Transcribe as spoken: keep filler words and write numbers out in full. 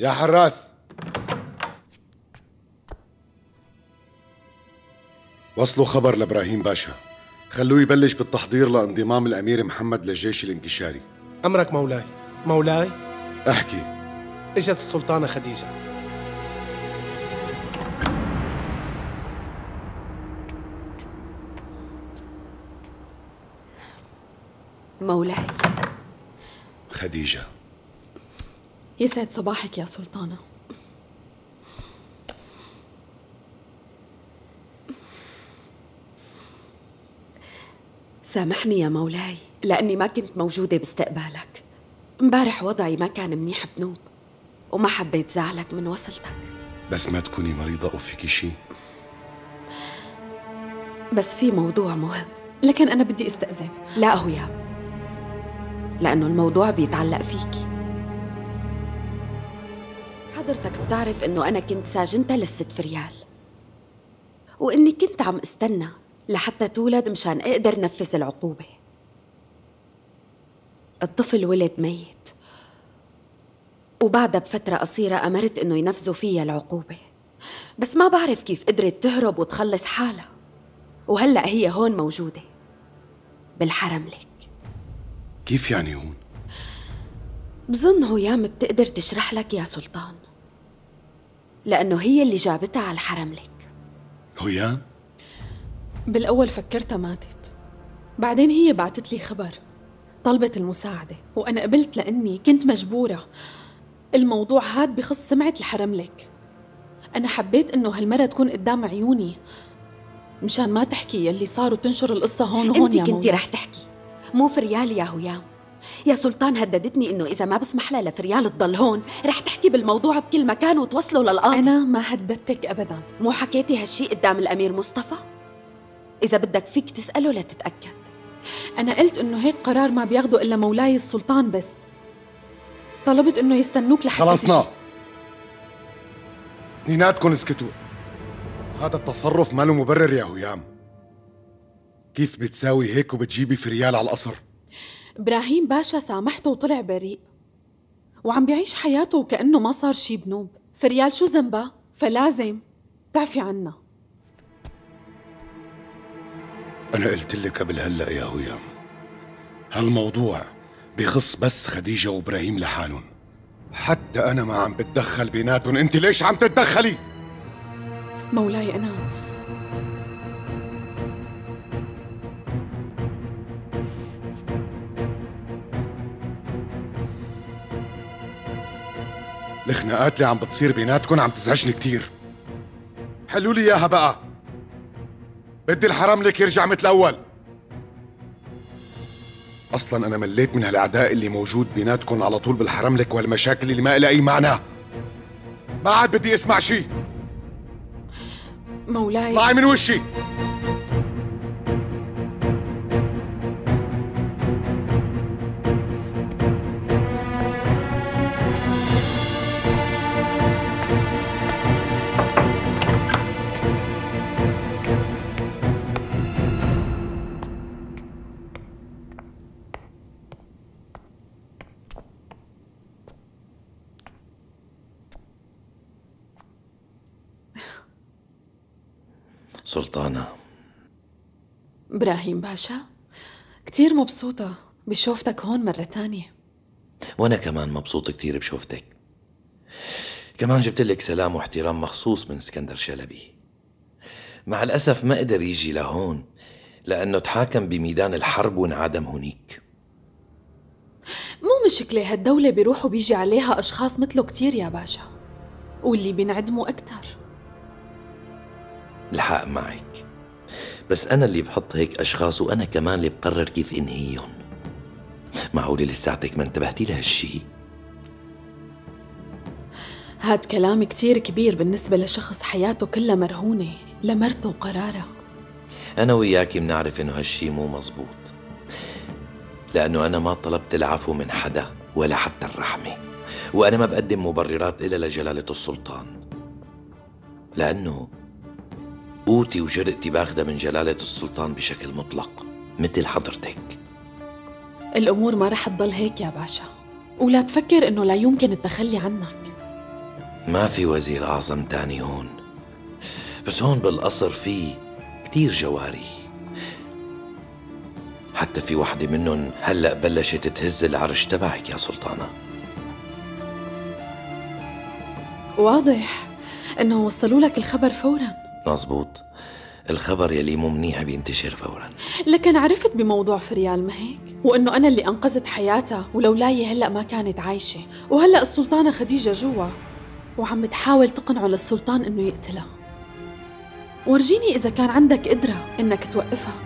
يا حراس وصلوا خبر لابراهيم باشا، خلوه يبلش بالتحضير لانضمام الامير محمد للجيش الانكشاري. امرك مولاي. مولاي احكي. اجت السلطانه خديجه. مولاي. خديجه. يسعد صباحك يا سلطانه. سامحني يا مولاي لأني ما كنت موجودة باستقبالك. مبارح وضعي ما كان منيح بنوب وما حبيت زعلك من وصلتك. بس ما تكوني مريضة أو فيكي شي. بس في موضوع مهم، لكن أنا بدي استأذن. لا هيام، لأنه الموضوع بيتعلق فيكي. حضرتك بتعرف إنه أنا كنت ساجنتها للست فريال، وإني كنت عم استنى لحتى تولد مشان اقدر نفذ العقوبة. الطفل ولد ميت، وبعدها بفترة قصيرة أمرت إنه ينفذوا فيها العقوبة، بس ما بعرف كيف قدرت تهرب وتخلص حالها، وهلأ هي هون موجودة بالحرم لك. كيف يعني هون؟ بظن هيام بتقدر تشرح لك يا سلطان، لأنه هي اللي جابتها على الحرم لك. هيام؟ بالأول فكرتها ماتت، بعدين هي بعتت لي خبر، طلبت المساعدة وأنا قبلت لأني كنت مجبورة. الموضوع هاد بخص سمعة الحرم لك. أنا حبيت إنه هالمرة تكون قدام عيوني مشان ما تحكي يلي صار وتنشر القصة هون وهون. انتي كنتي رح تحكي، مو فريال يا هيام. يا سلطان هددتني إنه إذا ما بسمح لها لفريال تضل هون رح تحكي بالموضوع بكل مكان وتوصله للقاضي. أنا ما هددتك أبداً. مو حكيتي هالشي قدام الأمير مصطفى؟ إذا بدك فيك تسأله لتتأكد. أنا قلت إنه هيك قرار ما بياخده إلا مولاي السلطان، بس طلبت إنه يستنوك لحتى خلصنا تش... نيناتكن اسكتوا. هذا التصرف ماله مبرر يا هيام. كيف بتساوي هيك وبتجيبي فريال على القصر؟ إبراهيم باشا سامحته وطلع بريء وعم بيعيش حياته وكأنه ما صار شي بنوب. فريال شو ذنبها؟ فلازم تعفي عنا. أنا قلت لك قبل هلأ يا هيام، هالموضوع بخص بس خديجة وإبراهيم لحالهم، حتى أنا ما عم بتدخل بيناتهم. أنت ليش عم تتدخلي؟ مولاي أنا الخناقات اللي عم بتصير بيناتكم عم تزعجني كتير. حلوا لي إياها بقى. بدي الحرام لك يرجع مثل الأول. أصلاً أنا مليت من هالعداء اللي موجود بيناتكم على طول بالحرام لك والمشاكل اللي ما لها أي معنى. ما عاد بدي أسمع شي. مولاي طلعي من وشي. سلطانة. إبراهيم باشا كتير مبسوطة بشوفتك هون مرة تانية. وأنا كمان مبسوط كتير بشوفتك. كمان جبت لك سلام واحترام مخصوص من اسكندر شلبي. مع الأسف ما قدر يجي لهون لأنه تحاكم بميدان الحرب وانعدم هنيك. مو مشكلة، هالدولة بيروح وبيجي عليها أشخاص مثله كتير يا باشا، واللي بينعدموا أكتر. الحق معك، بس أنا اللي بحط هيك أشخاص وأنا كمان اللي بقرر كيف إنهيهم. معقولة لساتك ما انتبهتي لهالشي؟ هاد كلام كتير كبير بالنسبة لشخص حياته كلها مرهونة لمرته وقراره. أنا وياكي بنعرف إنه هالشي مو مزبوط، لأنه أنا ما طلبت العفو من حدا ولا حتى الرحمة، وأنا ما بقدم مبررات إلا لجلالة السلطان، لأنه قوتي وجرأتي باخدها من جلالة السلطان بشكل مطلق مثل حضرتك. الأمور ما رح تضل هيك يا باشا، ولا تفكر إنه لا يمكن التخلي عنك. ما في وزير أعظم تاني هون، بس هون بالقصر في كتير جواري، حتى في وحدة منهم هلأ بلشت تهز العرش تبعك يا سلطانة. واضح إنه وصلوا لك الخبر فوراً. مظبوط، الخبر يلي مو منيح بينتشر فوراً. لكن عرفت بموضوع فريال ما هيك؟ وإنه أنا اللي أنقذت حياتها، ولولاي هلأ ما كانت عايشة، وهلأ السلطانة خديجة جوا وعم تحاول تقنعه للسلطان إنه يقتلها. ورجيني إذا كان عندك قدرة إنك توقفها.